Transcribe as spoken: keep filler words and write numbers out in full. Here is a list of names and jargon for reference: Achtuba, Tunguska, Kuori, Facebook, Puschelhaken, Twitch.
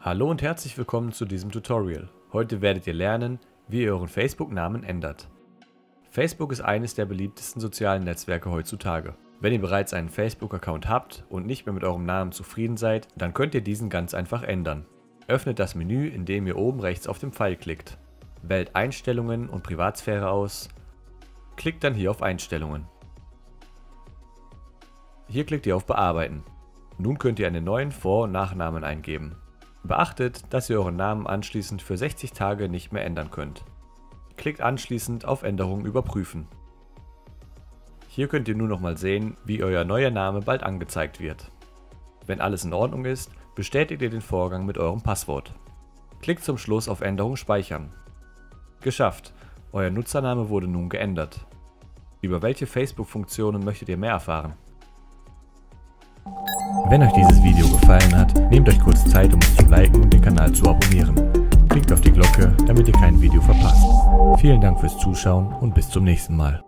Hallo und herzlich willkommen zu diesem Tutorial. Heute werdet ihr lernen, wie ihr euren Facebook-Namen ändert. Facebook ist eines der beliebtesten sozialen Netzwerke heutzutage. Wenn ihr bereits einen Facebook-Account habt und nicht mehr mit eurem Namen zufrieden seid, dann könnt ihr diesen ganz einfach ändern. Öffnet das Menü, indem ihr oben rechts auf den Pfeil klickt. Wählt Einstellungen und Privatsphäre aus. Klickt dann hier auf Einstellungen. Hier klickt ihr auf Bearbeiten. Nun könnt ihr einen neuen Vor- und Nachnamen eingeben. Beachtet, dass ihr euren Namen anschließend für sechzig Tage nicht mehr ändern könnt. Klickt anschließend auf Änderungen überprüfen. Hier könnt ihr nun nochmal sehen, wie euer neuer Name bald angezeigt wird. Wenn alles in Ordnung ist, bestätigt ihr den Vorgang mit eurem Passwort. Klickt zum Schluss auf Änderung speichern. Geschafft! Euer Nutzername wurde nun geändert. Über welche Facebook-Funktionen möchtet ihr mehr erfahren? Wenn euch dieses Video gefallen hat, nehmt euch kurz Zeit, um es zu liken und den Kanal zu abonnieren. Klickt auf die Glocke, damit ihr kein Video verpasst. Vielen Dank fürs Zuschauen und bis zum nächsten Mal.